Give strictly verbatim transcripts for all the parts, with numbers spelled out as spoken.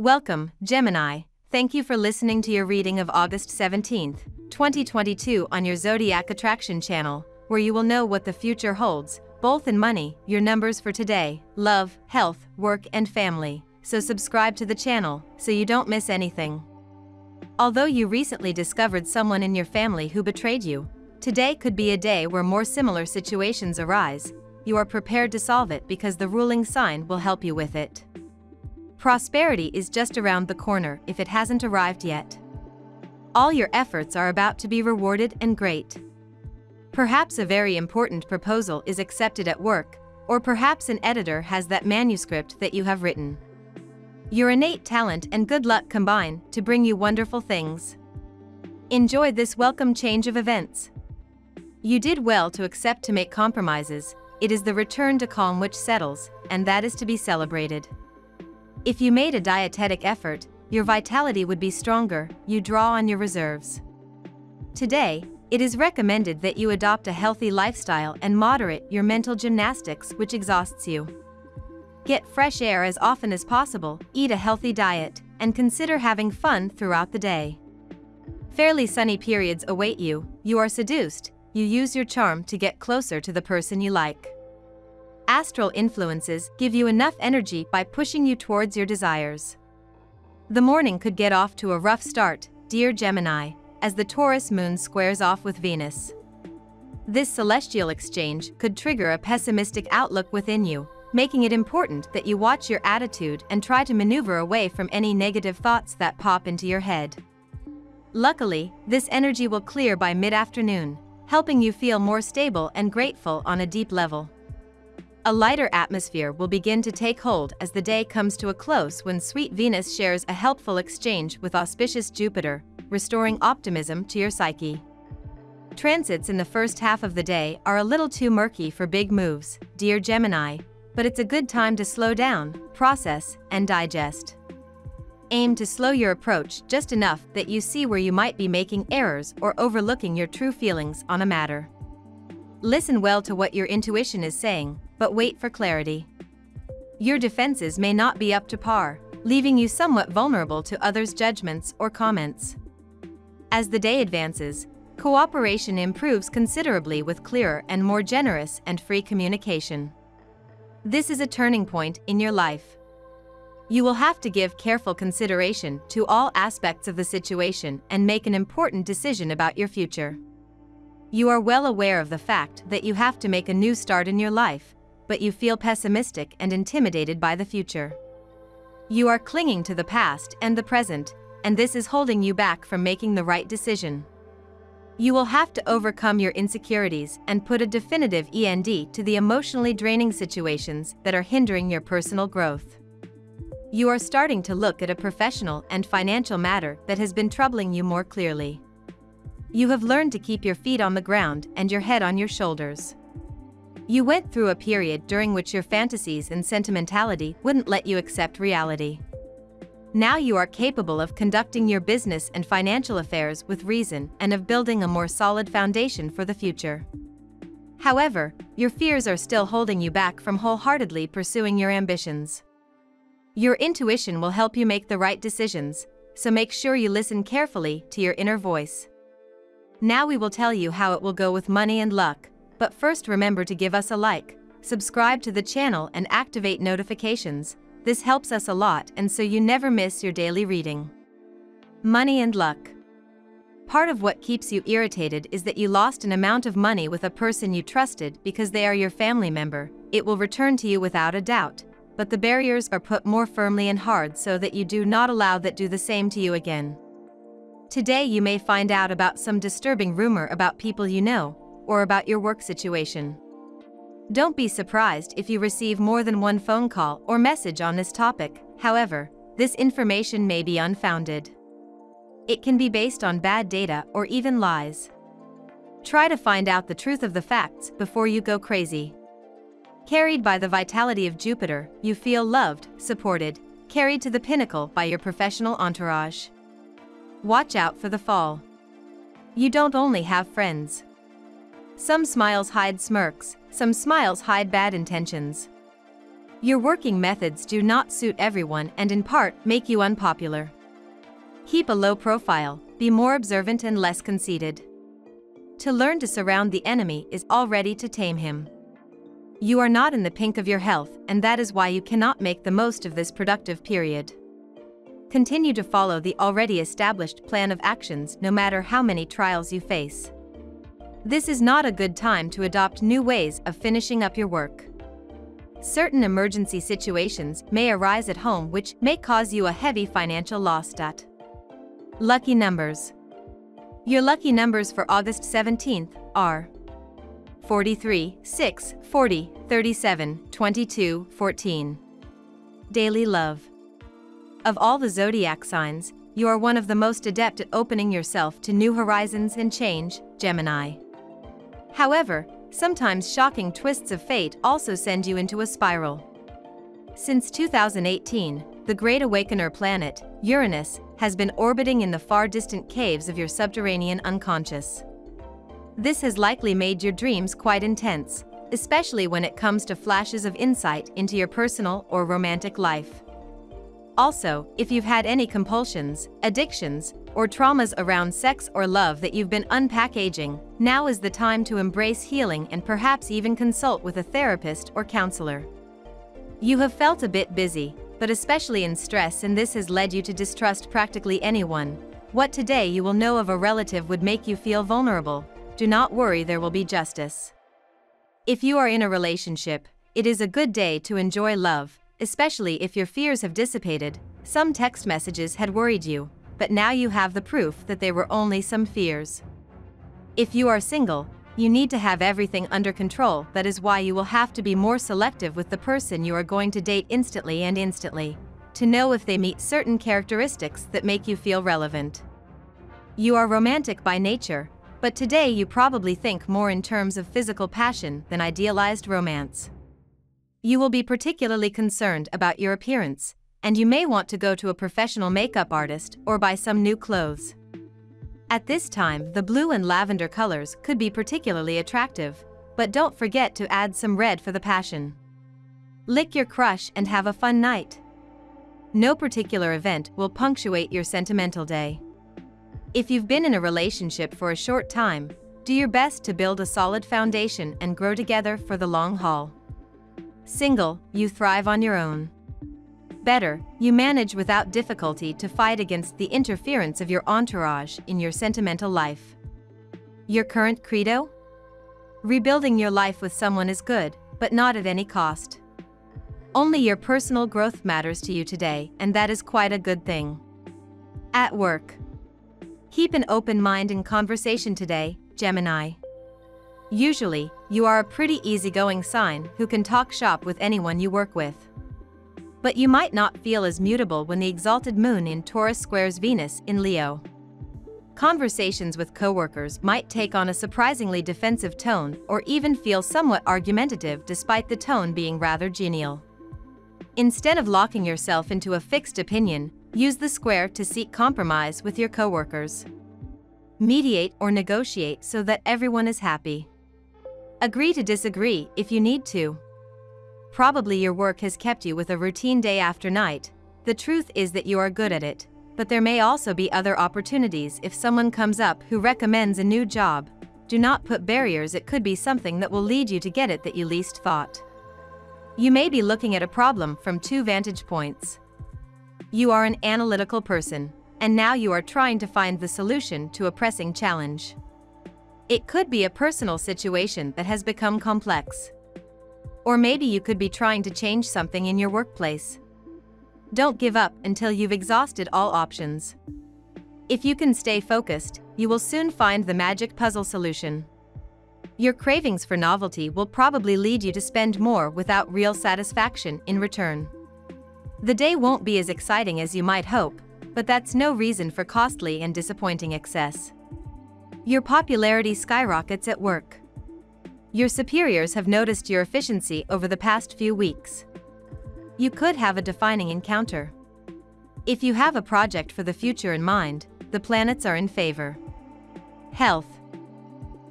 Welcome, Gemini. Thank you for listening to your reading of August seventeenth, twenty twenty-two on your Zodiac Attraction channel, where you will know what the future holds, both in money, your numbers for today, love, health, work and family. So subscribe to the channel, so you don't miss anything. Although you recently discovered someone in your family who betrayed you, today could be a day where more similar situations arise. You are prepared to solve it because the ruling sign will help you with it. Prosperity is just around the corner if it hasn't arrived yet. All your efforts are about to be rewarded and great. Perhaps a very important proposal is accepted at work, or perhaps an editor has that manuscript that you have written. Your innate talent and good luck combine to bring you wonderful things. Enjoy this welcome change of events. You did well to accept to make compromises. It is the return to calm which settles, and that is to be celebrated. If you made a dietetic effort, your vitality would be stronger. You draw on your reserves. Today, it is recommended that you adopt a healthy lifestyle and moderate your mental gymnastics, which exhausts you. Get fresh air as often as possible, eat a healthy diet, and consider having fun throughout the day. Fairly sunny periods await you. You are seduced. You use your charm to get closer to the person you like. Astral influences give you enough energy by pushing you towards your desires. The morning could get off to a rough start, dear Gemini, as the Taurus moon squares off with Venus. This celestial exchange could trigger a pessimistic outlook within you, making it important that you watch your attitude and try to maneuver away from any negative thoughts that pop into your head. Luckily, this energy will clear by mid-afternoon, helping you feel more stable and grateful on a deep level. A lighter atmosphere will begin to take hold as the day comes to a close when sweet Venus shares a helpful exchange with auspicious Jupiter, restoring optimism to your psyche. Transits in the first half of the day are a little too murky for big moves, dear Gemini, but it's a good time to slow down, process, and digest. Aim to slow your approach just enough that you see where you might be making errors or overlooking your true feelings on a matter. Listen well to what your intuition is saying, but wait for clarity. Your defenses may not be up to par, leaving you somewhat vulnerable to others' judgments or comments. As the day advances, cooperation improves considerably with clearer and more generous and free communication. This is a turning point in your life. You will have to give careful consideration to all aspects of the situation and make an important decision about your future. You are well aware of the fact that you have to make a new start in your life, but you feel pessimistic and intimidated by the future. You are clinging to the past and the present, and this is holding you back from making the right decision. You will have to overcome your insecurities and put a definitive end to the emotionally draining situations that are hindering your personal growth. You are starting to look at a professional and financial matter that has been troubling you more clearly. You have learned to keep your feet on the ground and your head on your shoulders. You went through a period during which your fantasies and sentimentality wouldn't let you accept reality. Now you are capable of conducting your business and financial affairs with reason and of building a more solid foundation for the future. However, your fears are still holding you back from wholeheartedly pursuing your ambitions. Your intuition will help you make the right decisions, so make sure you listen carefully to your inner voice. Now we will tell you how it will go with money and luck, but first remember to give us a like, subscribe to the channel and activate notifications. This helps us a lot and so you never miss your daily reading. Money and luck. Part of what keeps you irritated is that you lost an amount of money with a person you trusted because they are your family member. It will return to you without a doubt, but the barriers are put more firmly and hard so that you do not allow that do the same to you again. Today you may find out about some disturbing rumor about people you know, or about your work situation. Don't be surprised if you receive more than one phone call or message on this topic. However, this information may be unfounded. It can be based on bad data or even lies. Try to find out the truth of the facts before you go crazy. Carried by the vitality of Jupiter, you feel loved, supported, carried to the pinnacle by your professional entourage. Watch out for the fall. You don't only have friends. Some smiles hide smirks, some smiles hide bad intentions. Your working methods do not suit everyone and in part make you unpopular. Keep a low profile, be more observant and less conceited. To learn to surround the enemy is already to tame him. You are not in the pink of your health, and that is why you cannot make the most of this productive period. Continue to follow the already established plan of actions no matter how many trials you face. This is not a good time to adopt new ways of finishing up your work. Certain emergency situations may arise at home which may cause you a heavy financial loss. Lucky numbers. Your lucky numbers for August seventeenth are forty-three, six, forty, thirty-seven, twenty-two, fourteen. Daily love. Of all the zodiac signs, you are one of the most adept at opening yourself to new horizons and change, Gemini. However, sometimes shocking twists of fate also send you into a spiral. Since two thousand eighteen, the Great Awakener planet, Uranus, has been orbiting in the far distant caves of your subterranean unconscious. This has likely made your dreams quite intense, especially when it comes to flashes of insight into your personal or romantic life. Also, if you've had any compulsions, addictions, or traumas around sex or love that you've been unpackaging, now is the time to embrace healing and perhaps even consult with a therapist or counselor. You have felt a bit busy, but especially in stress, and this has led you to distrust practically anyone. What today you will know of a relative would make you feel vulnerable. Do not worry, there will be justice. If you are in a relationship, it is a good day to enjoy love, especially if your fears have dissipated. Some text messages had worried you, but now you have the proof that they were only some fears. If you are single, you need to have everything under control. That is why you will have to be more selective with the person you are going to date instantly and instantly, to know if they meet certain characteristics that make you feel relevant. You are romantic by nature, but today you probably think more in terms of physical passion than idealized romance. You will be particularly concerned about your appearance, and you may want to go to a professional makeup artist or buy some new clothes. At this time, the blue and lavender colors could be particularly attractive, but don't forget to add some red for the passion. Lick your crush and have a fun night. No particular event will punctuate your sentimental day. If you've been in a relationship for a short time, do your best to build a solid foundation and grow together for the long haul. Single, you thrive on your own. Better, you manage without difficulty to fight against the interference of your entourage in your sentimental life. Your current credo? Rebuilding your life with someone is good, but not at any cost. Only your personal growth matters to you today, and that is quite a good thing. At work, keep an open mind in conversation today, Gemini. Usually, you are a pretty easygoing sign who can talk shop with anyone you work with. But you might not feel as mutable when the exalted moon in Taurus squares Venus in Leo. Conversations with coworkers might take on a surprisingly defensive tone or even feel somewhat argumentative despite the tone being rather genial. Instead of locking yourself into a fixed opinion, use the square to seek compromise with your coworkers. Mediate or negotiate so that everyone is happy. Agree to disagree if you need to. Probably your work has kept you with a routine day after night. The truth is that you are good at it, but there may also be other opportunities if someone comes up who recommends a new job. Do not put barriers, it could be something that will lead you to get it that you least thought. You may be looking at a problem from two vantage points. You are an analytical person, and now you are trying to find the solution to a pressing challenge. It could be a personal situation that has become complex. Or maybe you could be trying to change something in your workplace. Don't give up until you've exhausted all options. If you can stay focused, you will soon find the magic puzzle solution. Your cravings for novelty will probably lead you to spend more without real satisfaction in return. The day won't be as exciting as you might hope, but that's no reason for costly and disappointing excess. Your popularity skyrockets at work. Your superiors have noticed your efficiency over the past few weeks. You could have a defining encounter. If you have a project for the future in mind, the planets are in favor. Health.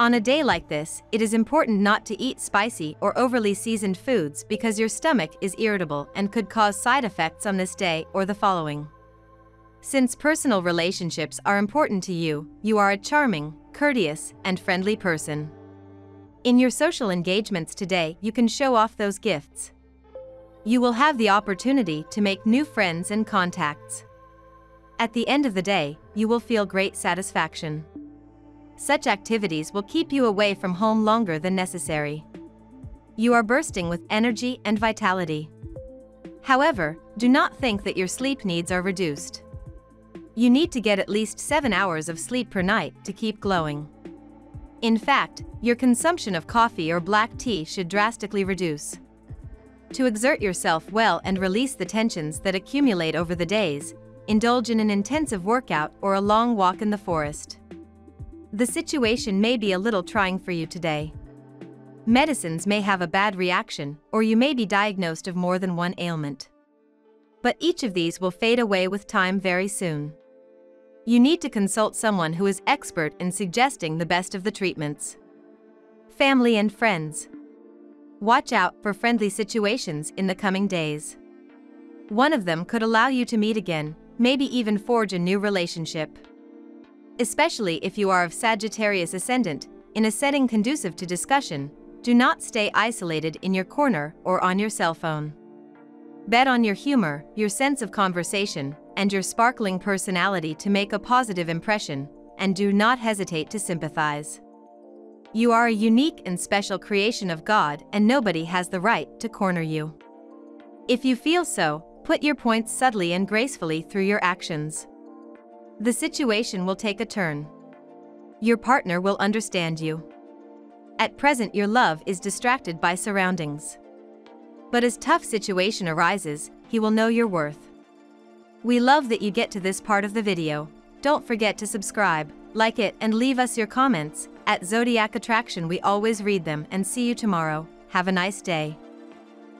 On a day like this, it is important not to eat spicy or overly seasoned foods because your stomach is irritable and could cause side effects on this day or the following. Since personal relationships are important to you, you are a charming, courteous, and friendly person. In your social engagements today, you can show off those gifts. You will have the opportunity to make new friends and contacts. At the end of the day, you will feel great satisfaction. Such activities will keep you away from home longer than necessary. You are bursting with energy and vitality. However, do not think that your sleep needs are reduced. You need to get at least seven hours of sleep per night to keep glowing. In fact, your consumption of coffee or black tea should drastically reduce. To exert yourself well and release the tensions that accumulate over the days, indulge in an intensive workout or a long walk in the forest. The situation may be a little trying for you today. Medicines may have a bad reaction, or you may be diagnosed of more than one ailment. But each of these will fade away with time very soon. You need to consult someone who is expert in suggesting the best of the treatments. Family and friends. Watch out for friendly situations in the coming days. One of them could allow you to meet again, maybe even forge a new relationship. Especially if you are of Sagittarius ascendant, in a setting conducive to discussion, do not stay isolated in your corner or on your cell phone. Bet on your humor, your sense of conversation, and your sparkling personality to make a positive impression, and do not hesitate to sympathize. You are a unique and special creation of God, and nobody has the right to corner you. If you feel so, put your points subtly and gracefully through your actions. The situation will take a turn. Your partner will understand you. At present, your love is distracted by surroundings. But as tough situation arises, he will know your worth. We love that you get to this part of the video. Don't forget to subscribe, like it, and leave us your comments. At Zodiac Attraction we always read them, and see you tomorrow. Have a nice day.